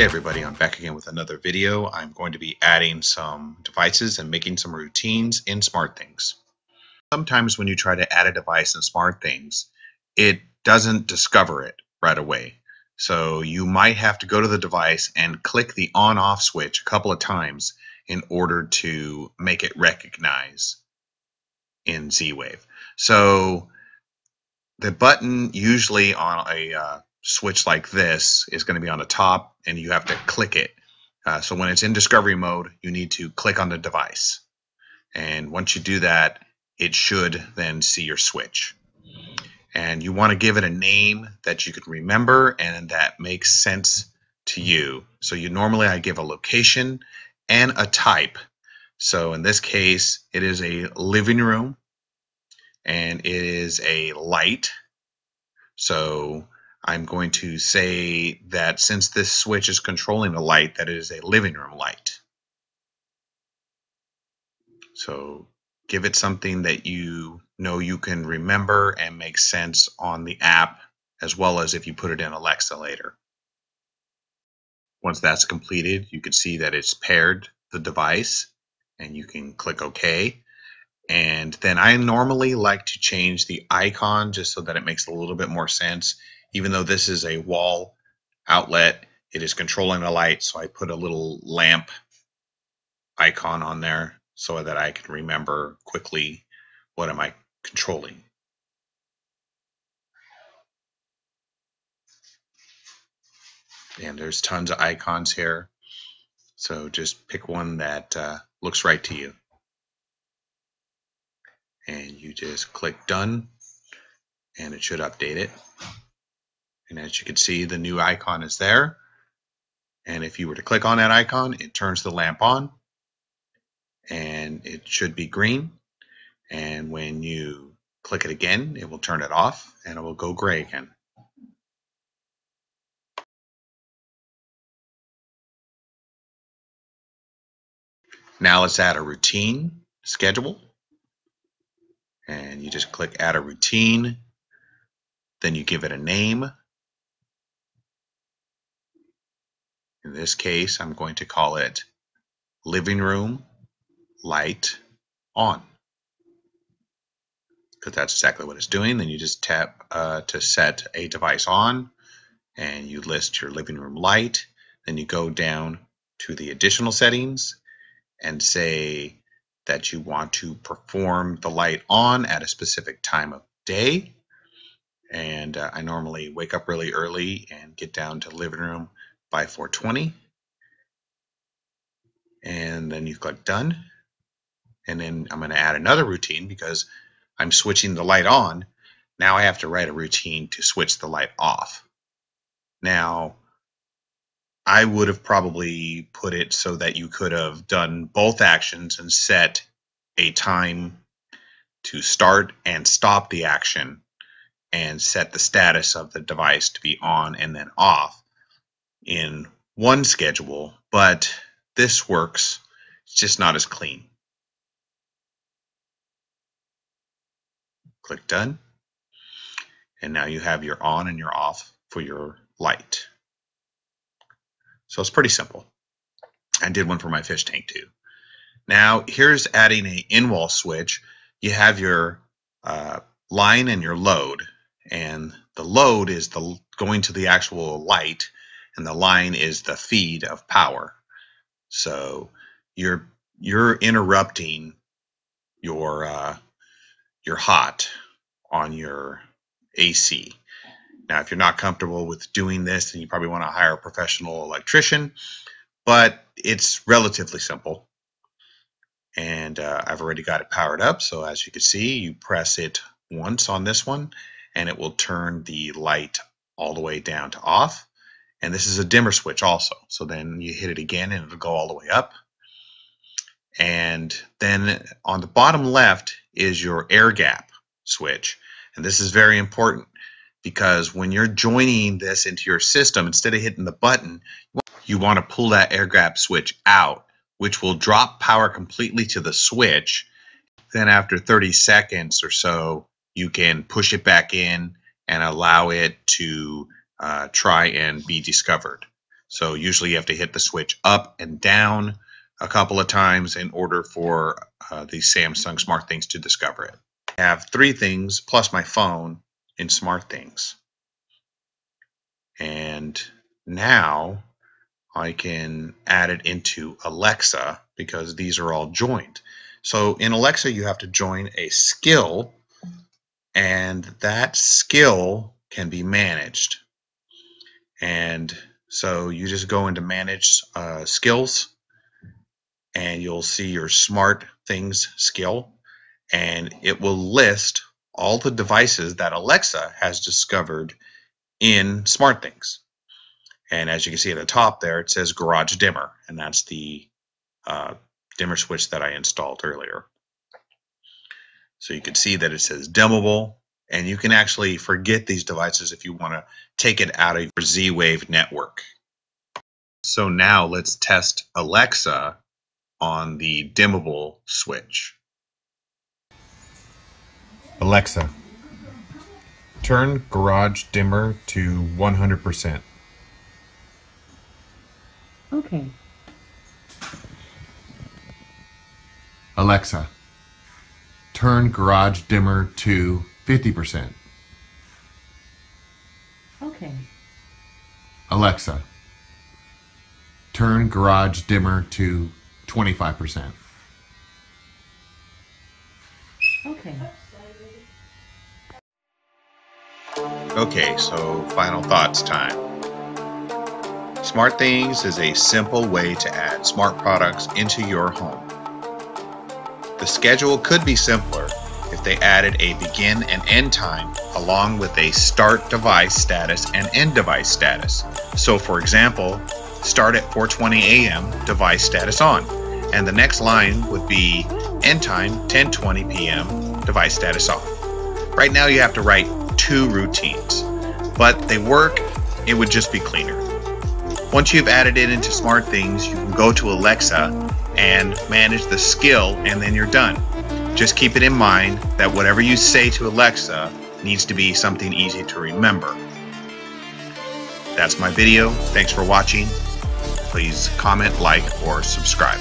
Hey everybody, I'm back again with another video. I'm going to be adding some devices and making some routines in SmartThings. Sometimes when you try to add a device in SmartThings, it doesn't discover it right away. So you might have to go to the device and click the on-off switch a couple of times in order to make it recognize in Z-Wave. So the button usually on a switch like this is going to be on the top, and you have to click it. So when it's in discovery mode, you need to click on the device. And once you do that, it should then see your switch. And you want to give it a name that you can remember and that makes sense to you. So normally I give a location and a type. So in this case, it is a living room and it is a light. So I'm going to say that since this switch is controlling the light, that it is a living room light. So give it something that you know you can remember and make sense on the app, as well as if you put it in Alexa later. Once that's completed, you can see that it's paired the device, and you can click OK. And then I normally like to change the icon just so that it makes a little bit more sense. Even though this is a wall outlet, it is controlling the light, so I put a little lamp icon on there so that I can remember quickly what am I controlling. And there's tons of icons here, so just pick one that looks right to you. And you just click done, and it should update it. And as you can see, the new icon is there. And if you were to click on that icon, it turns the lamp on and it should be green. And when you click it again, it will turn it off and it will go gray again. Now let's add a routine schedule. And you just click add a routine. Then you give it a name. In this case, I'm going to call it living room light on, because that's exactly what it's doing. Then you just tap to set a device on, and you list your living room light. Then you go down to the additional settings and say that you want to perform the light on at a specific time of day. And I normally wake up really early and get down to living room by 4:20, and then you click done. And then I'm going to add another routine because I'm switching the light on. Now I have to write a routine to switch the light off. Now I would have probably put it so that you could have done both actions and set a time to start and stop the action and set the status of the device to be on and then off in one schedule, but this works. It's just not as clean. Click done. And now you have your on and your off for your light. So it's pretty simple. I did one for my fish tank too. Now here's adding an in-wall switch. You have your line and your load, and the load is the going to the actual light, and the line is the feed of power. So you're interrupting your hot on your AC. Now, if you're not comfortable with doing this, then you probably want to hire a professional electrician, but it's relatively simple. And I've already got it powered up. So as you can see, you press it once on this one, and it will turn the light all the way down to off. And this is a dimmer switch also. So then you hit it again and it'll go all the way up. And then on the bottom left is your air gap switch. And this is very important because when you're joining this into your system, instead of hitting the button, you want to pull that air gap switch out, which will drop power completely to the switch. Then after 30 seconds or so, you can push it back in and allow it to try and be discovered. So usually you have to hit the switch up and down a couple of times in order for the Samsung SmartThings to discover it. I have three things plus my phone in SmartThings. And now I can add it into Alexa because these are all joined. So in Alexa, you have to join a skill, and that skill can be managed. And so you just go into manage skills, and you'll see your SmartThings skill, and it will list all the devices that Alexa has discovered in SmartThings. And as you can see at the top there, it says Garage Dimmer, and that's the dimmer switch that I installed earlier. So you can see that it says dimmable, and you can actually forget these devices if you want to take it out of your Z-Wave network. So now let's test Alexa on the dimmable switch. Alexa, turn garage dimmer to 100%. Okay. Alexa, turn garage dimmer to 50%. Okay. Alexa, turn garage dimmer to 25%. Okay. Okay, so final thoughts time. SmartThings is a simple way to add smart products into your home. The schedule could be simpler if they added a begin and end time along with a start device status and end device status. So for example, start at 4:20 a.m. device status on, and the next line would be end time 10:20 p.m. device status off. Right now you have to write two routines, but they work. It would just be cleaner. Once you've added it into SmartThings, you can go to Alexa and manage the skill, and then you're done. Just keep it in mind that whatever you say to Alexa needs to be something easy to remember. That's my video. Thanks for watching. Please comment, like, or subscribe.